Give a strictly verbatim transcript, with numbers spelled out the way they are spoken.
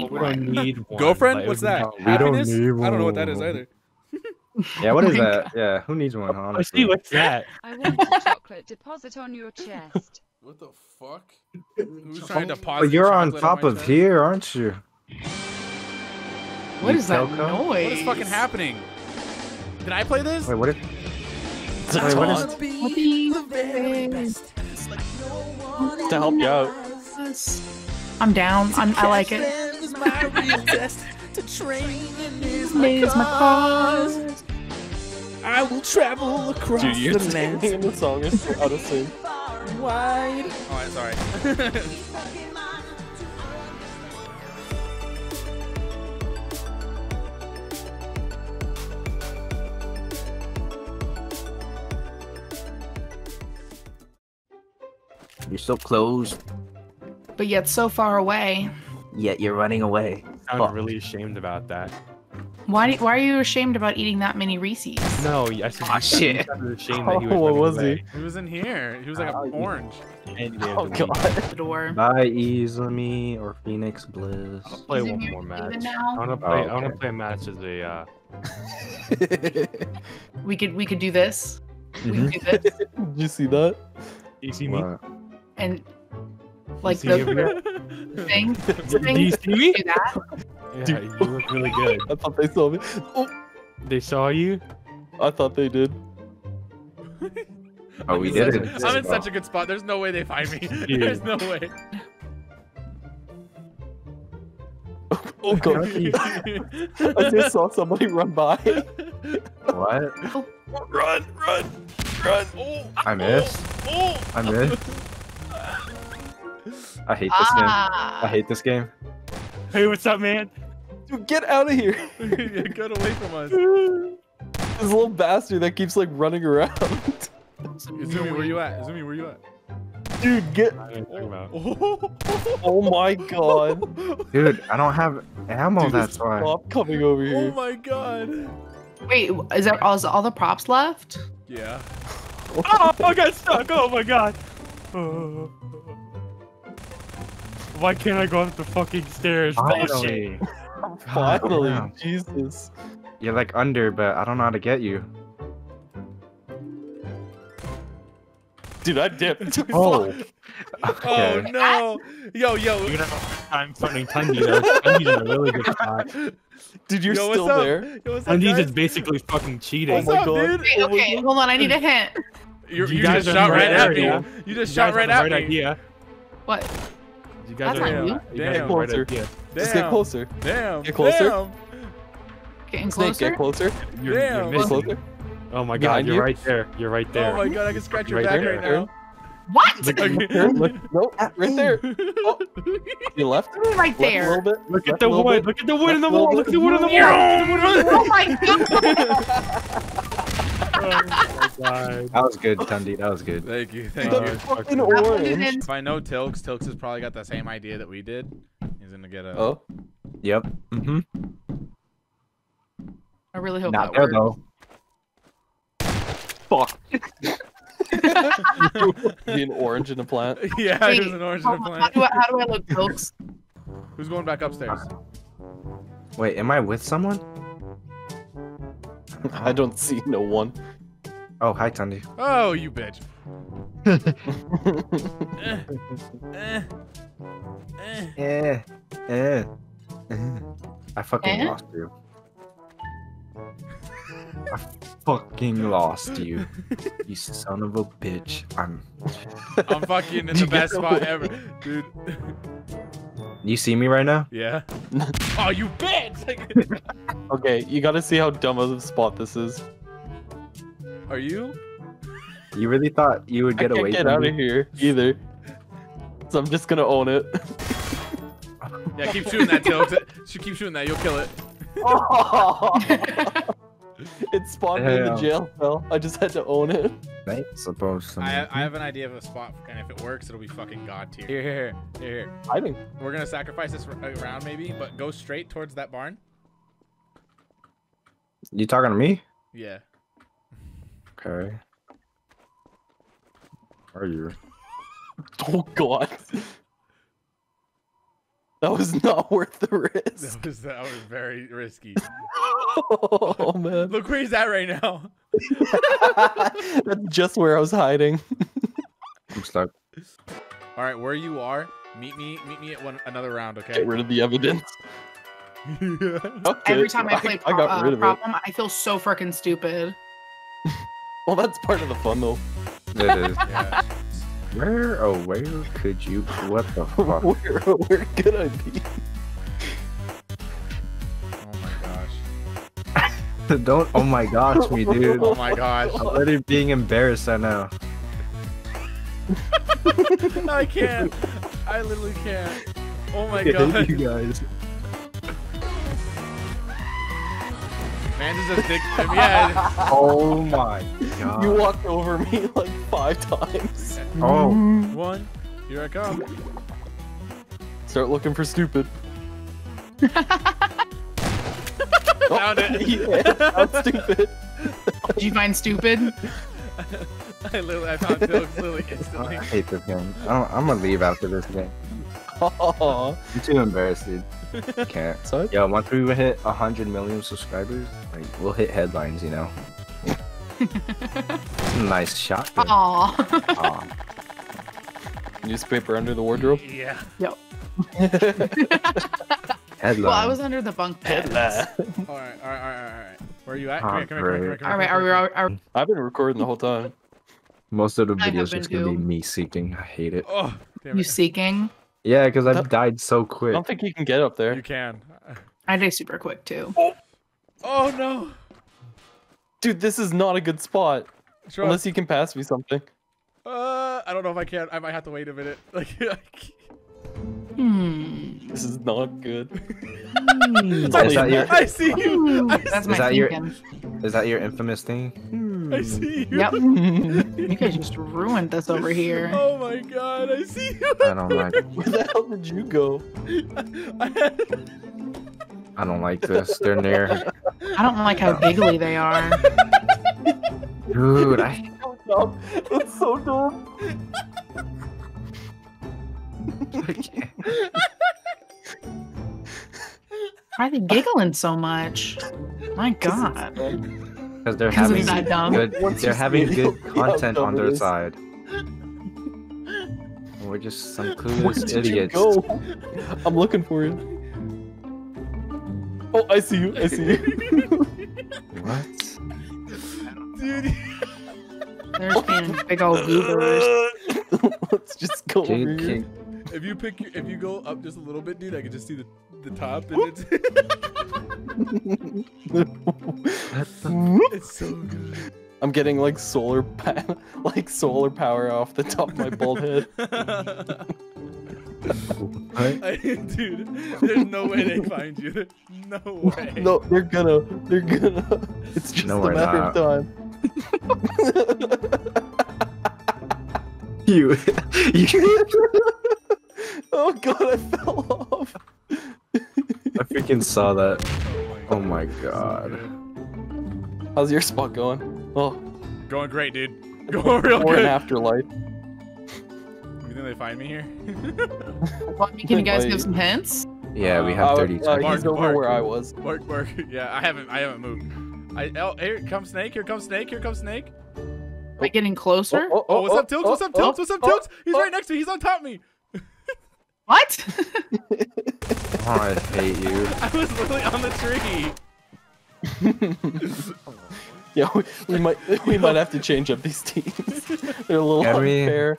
eat well, we don't need one. Girlfriend? What's that? We Happiness? Don't need one. I don't know what that is either. Yeah, what is that? Yeah, who needs one, honestly? Oh, see, what's that? I want a chocolate deposit on your chest. What the fuck? Who's trying to deposit? But you're on top on of chest? Here, aren't you? What you is that noise? What is fucking happening? Did I play this? Wait, what is... Wait, what is... The very best. Like no to help you out. I'm down. I'm, I like it. I will travel across Dude, you the land. The song is out of sync. Wide. Oh, I'm sorry. You're so close. But yet so far away. Yet you're running away. I'm oh. really ashamed about that. Why, do, why are you ashamed about eating that many Reese's? No, I said oh, shit. I was ashamed that he was oh, what was away. He? He was in here. He was like uh, an orange. Oh, God. The door. Bye, Ezumi or Phoenix Bliss. I'll play Ezumi one more match. I want to play, oh, okay. play a match as a... Uh... we, could, we could do this. Mm-hmm. We could do this. Did you see that? You see me? What? And... Like the, the thing, the thing. Do you see me? Do that. Yeah, Dude. You look really good. I thought they saw me. Oh. They saw you? I thought they did. Oh, we did it. I'm in such a good spot. There's no way they find me. Yeah. There's no way. Oh, oh God. I just saw somebody run by. What? Oh. Run, run, run. Oh, I missed. Oh, oh. I missed. I hate this ah. game. I hate this game. Hey, what's up, man? Dude, get out of here. Get away from us. This little bastard that keeps like running around. Izumi, where you at? Izumi, where you at? Dude, get. Oh. Oh my God. Dude, I don't have ammo. Dude, that's why. Stop coming over here. Oh my God. Wait, is there all, is all the props left? Yeah. Oh, I got stuck. Oh my God. Oh. Why can't I go up the fucking stairs? Finally. Finally, oh, Jesus. You're like under, but I don't know how to get you. Dude, I dipped. Oh. Okay. Oh no. Yo, yo. You're gonna have a hard time finding Tundy though. Tundy's in a really good spot. Dude, you're yo, still there. Yo, Tundy's is basically fucking cheating. What's oh my up, God. Dude? Wait, okay, hold on, I need a hint. You're, you, you guys just shot right at me. You just you shot right at right me. Idea. What? You guys That's are not you. Damn. Get closer. Damn. Just get closer. Damn. Get closer. Damn. Getting closer. Snake, get closer. You're, Damn. You're closer. Oh my God, you're you. right there. You're right there. Oh my God, I can scratch your right back there. right now. What? Look, look, look, look, no, right there. Oh. You left? Right there. Left look, look at the wood. Look at the wood in the wall. Look at the wood in the wall. Oh my God. Oh my God. That was good, Tundy. That was good. Thank you. Thank you. Fucking orange. If I know Tilx, Tilx has probably got the same idea that we did. He's gonna get a. Oh. Yep. Mhm. I really hope Not that there, works. Though. Fuck. An orange in a plant. Yeah, there's an orange in a plant. How do I, how do I look, folks? Who's going back upstairs? Wait, am I with someone? I don't see no one. Oh, hi, Tundy. Oh, you bitch. eh, eh, eh. I fucking eh? lost you. I fucking lost you, you son of a bitch. I'm. I'm fucking in the best spot ever, dude. You see me right now? Yeah. Oh, you bitch! Okay, you gotta see how dumb of a spot this is. Are you? You really thought you would get I can't away? Get from out me? Of here, either. So I'm just gonna own it. Yeah, keep shooting that, Tilx. Keep shooting that. You'll kill it. Oh. It spawned me in the jail cell. I just had to own it. Right? Supposed to. I have, I have an idea of a spot, and if it works, it'll be fucking god tier. Here, here, here, here. I think we're gonna sacrifice this round, maybe, but go straight towards that barn. You talking to me? Yeah. Okay. Where are you? Oh God. That was not worth the risk. That was, that was very risky. Oh, man. Look where he's at right now. That's just where I was hiding. Looks like. All right, where you are, meet me Meet me at one another round, okay? Get rid of the evidence. Every time I play I, pro I uh, Problem, it. I feel so freaking stupid. Well, that's part of the fun, though. It is. Yeah. Where, oh, where could you? What the fuck? Where, oh, where could I be? Oh my gosh. Don't, oh my gosh, me, dude. Oh my gosh. I'm literally being embarrassed right now. I can't. I literally can't. Oh my yeah, god. Thank you guys. Man, this is a thick Jimmy head. Oh my god. You walked over me like five times. Okay. Oh. One. Here I come. Start looking for stupid. Found oh, it. Yeah, found stupid. Did you find stupid? I literally I found Tilx literally instantly. I hate this game. I I'm gonna leave after this game. Oh. I'm too embarrassed, dude. Can't. Sorry? Yo, once we hit a hundred million subscribers, like we'll hit headlines, you know. Nice shot. Aww. Aww. Newspaper under the wardrobe. Yeah. Yep. Headline. Well, I was under the bunk bed. Headline. All right, all right, all right, all right. Where are you at? Come here, come here, come here, come here. All right, are we? Are, are... I've been recording the whole time. Most of the videos just gonna be me seeking. I hate it. Oh, you seeking? Yeah, because I died so quick. I don't think you can get up there. You can. I die super quick too. Oh, oh no, dude, this is not a good spot. Sure. Unless you can pass me something. Uh, I don't know if I can. I might have to wait a minute. Like, hmm. This is not good. Is that your... I see you. I That's see. my is that your... is that your infamous thing? Hmm. I see you. Yep. You guys just ruined this over here. Oh my god, I see you. I don't like it. Where the hell did you go? I don't like this. They're near. I don't like how giggly they are. Dude, I... It's so dumb. I can't. Why are they giggling so much? My god. Because they're having good, they're having good content on their side. And we're just some clueless idiots. I'm looking for you. Oh, I see you. I see you. What? Dude. There's being big old goobers. Let's just go Jade over here. King. If you pick, your, if you go up just a little bit, dude, I can just see the the top, and it's it's so good. I'm getting like solar pa like solar power off the top of my bald head. I, dude, there's no way they find you. There's no way. No, they're gonna, they're gonna. It's just no, a matter not. of time. you, you. Oh god, I fell off. I freaking saw that. Oh my god. How's your spot going? Oh. Going great, dude. Going real More good. Or an afterlife. You think they find me here? Well, can you guys give some hints? Yeah, we have thirty seconds. Uh, Mark, over Mark, where I was. Mark, Mark. Yeah, I haven't, I haven't moved. I, oh, here comes Snake. Here comes Snake. Here comes Snake. Am I getting closer? Oh, oh, oh, oh what's, oh, up, oh, what's up, Tilx? Oh, what's up, Tilx? What's up, Tilx? He's oh. right next to me. He's on top of me. What? Oh, I hate you. I was literally on the tree. Yeah, we, we might we might have to change up these teams. They're a little unfair.